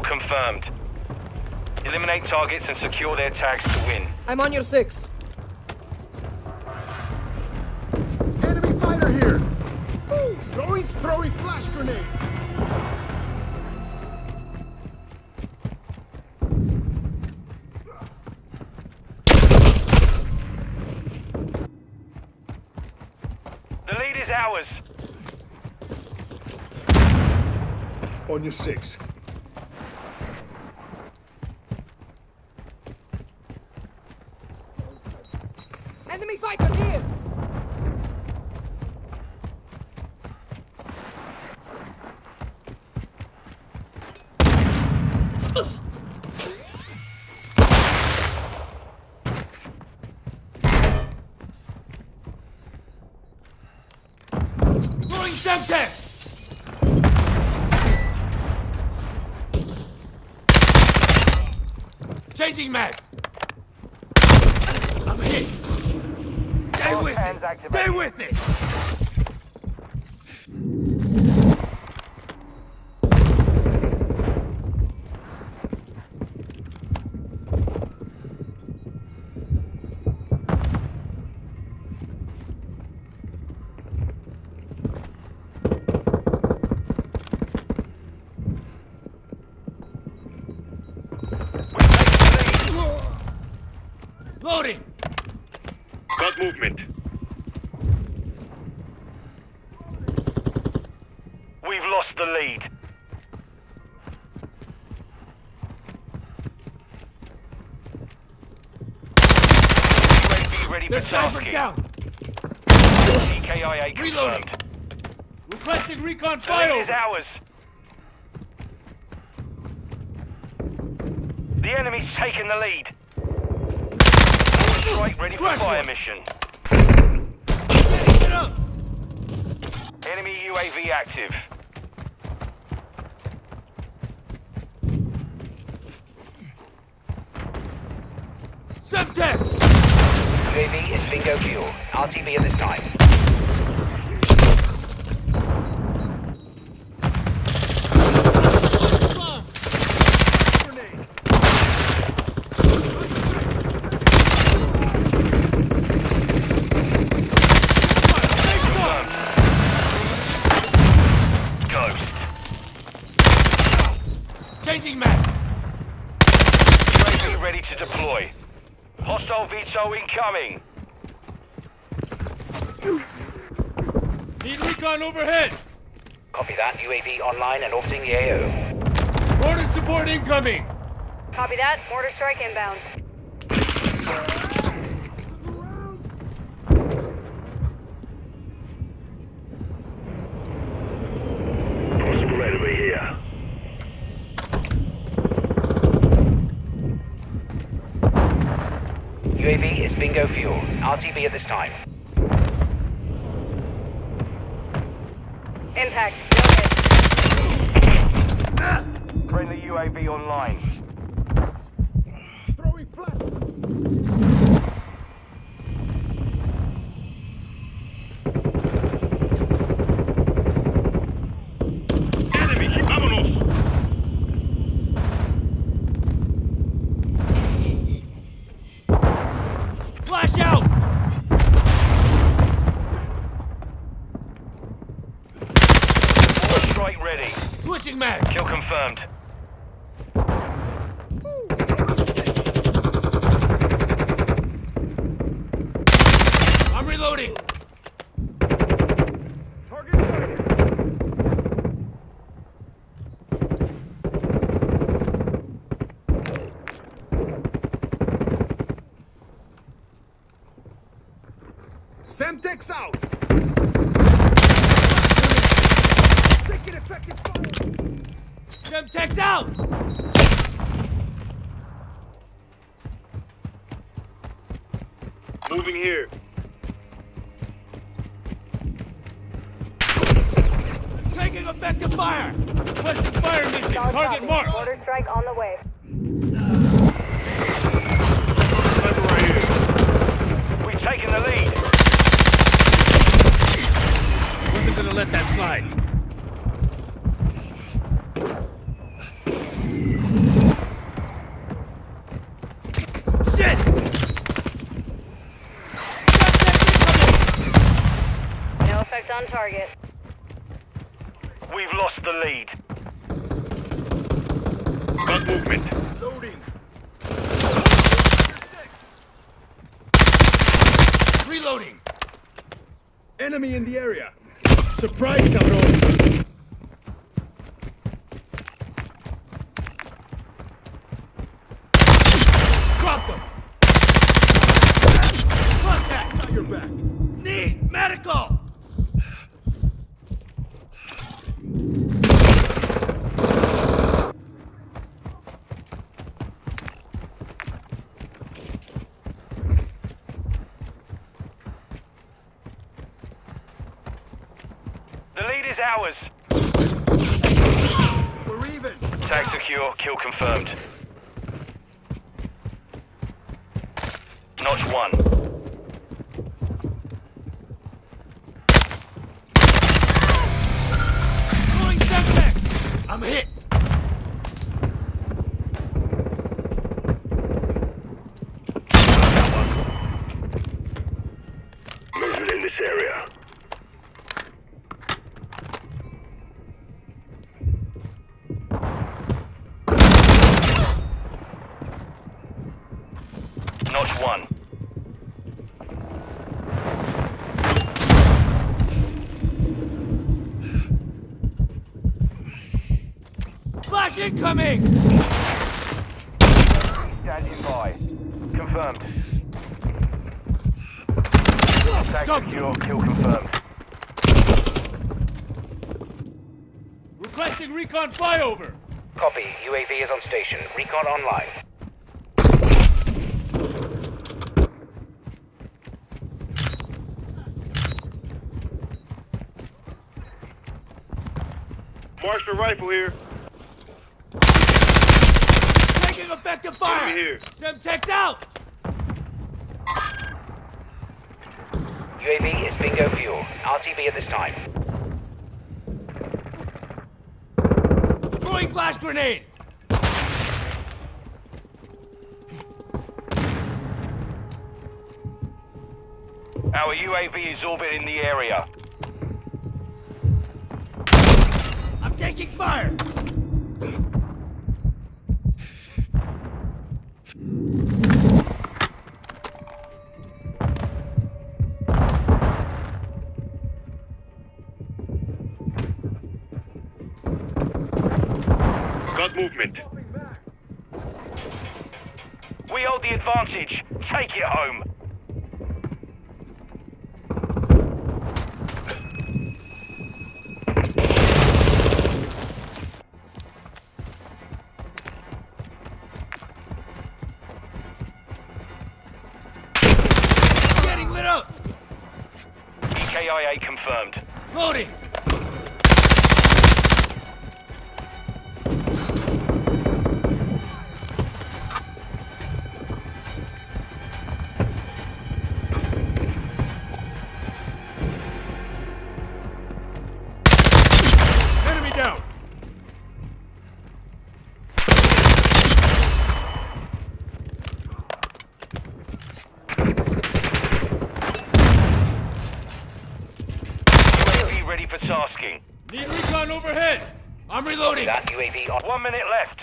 kill confirmed. Eliminate targets and secure their tags to win. I'm on your 6. Enemy fighter here! Ooh, Roy's throwing flash grenade! The lead is ours! On your 6. Enemy fighter here! Throwing Semtex! Changing mags! I'm hit! Stay with me! Stay with me! Loading! Got movement. We've lost the lead. UAV ready for tasking. Down. TKIA confirmed. Reloading. Requesting recon fire. It is ours. The enemy's taken the lead. Strike ready for fire mission. Enemy UAV active. Semtex! UAV is bingo fuel. RTV at this time. Changing maps! UAV ready to deploy. Hostile veto incoming! Need recon overhead! Copy that, UAV online and orbiting the AO. Mortar support incoming! Copy that, mortar strike inbound. UAV is bingo fuel. RTV at this time. Impact. Friendly UAV online. Throwing flat. Enemy, vámonos. Flash out! Strike ready. Switching man. Kill confirmed. I'm reloading. Semtex out! Sick and effective fire! Semtex out! Moving here. Taking effective fire! Requesting fire mission. Target marked. Mortar strike on the way. Let that slide. Targets on target. We've lost the lead. Got movement. Loading. Reloading. Enemy in the area. Surprise, cabrón. Drop them. Contact. Got your back. Need medical. Ours. We're even. Tag secure, kill confirmed. Notch one. Throwing setback. I'm hit. Movement in this area. Notch one. Flash incoming! Standing by. Confirmed. Tag secure, kill confirmed. Requesting recon flyover! Copy. UAV is on station. Recon online. Marshal rifle here. Taking effective fire. Enemy here. Semtex out. UAV is bingo fuel. RTV at this time. Throwing flash grenade. Our UAV is orbiting the area. Taking fire! Got movement. We hold the advantage. Take it home. EKIA confirmed. Loading! Enemy down! Ready for tasking. Need recon overhead. I'm reloading. That UAV on. 1 minute left.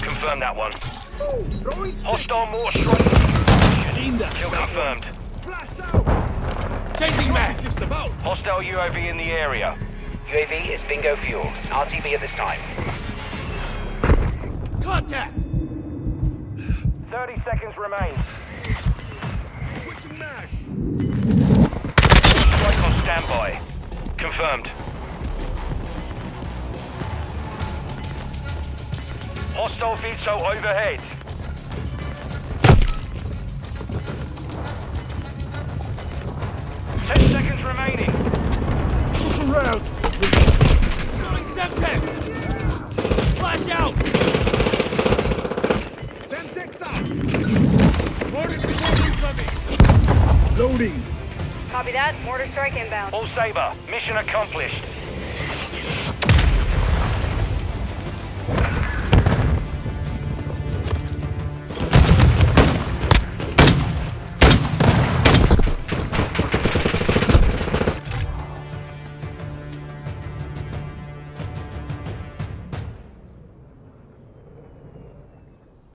Confirm that one. Ooh, hostile mortar strike. Kill confirmed. Changing mag system out. Hostile UAV in the area. UAV is bingo fuel. RTV at this time. Contact! 30 seconds remain. Switching mags. Strike on standby. Confirmed. Hostile veto overhead. Copy that. Mortar strike inbound. All Sabre. Mission accomplished.